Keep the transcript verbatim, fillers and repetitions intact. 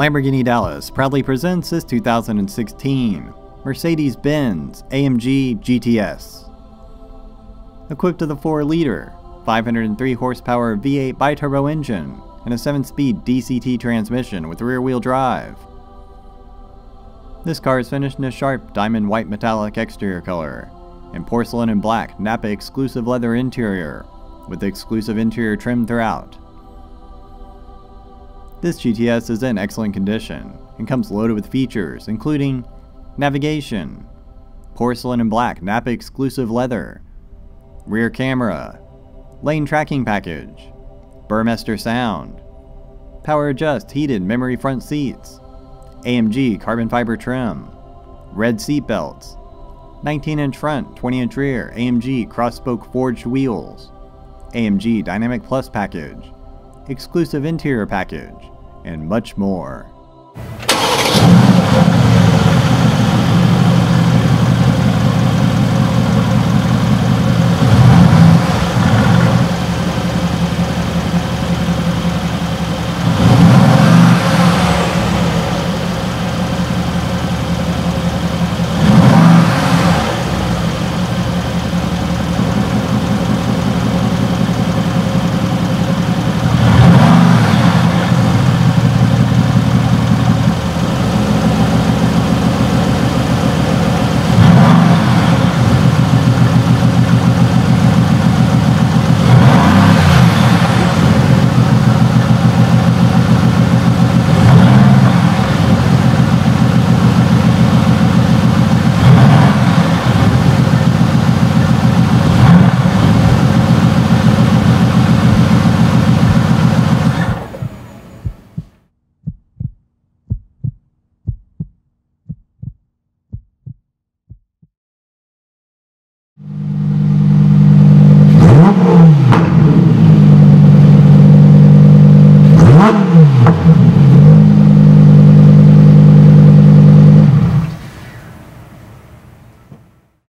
Lamborghini Dallas proudly presents its two thousand sixteen Mercedes-Benz A M G G T S. Equipped with a four liter, five hundred three horsepower V eight bi-turbo engine and a seven speed D C T transmission with rear-wheel drive. This car is finished in a sharp diamond white metallic exterior color and porcelain and black Nappa exclusive leather interior with exclusive interior trim throughout. This G T S is in excellent condition and comes loaded with features including navigation, porcelain and black Nappa exclusive leather, rear camera, lane tracking package, Burmester sound, power adjust heated memory front seats, A M G carbon fiber trim, red seat belts, nineteen inch front, twenty inch rear A M G Cross-Spoke forged wheels, A M G Dynamic Plus package, exclusive interior package, and much more. Thank you.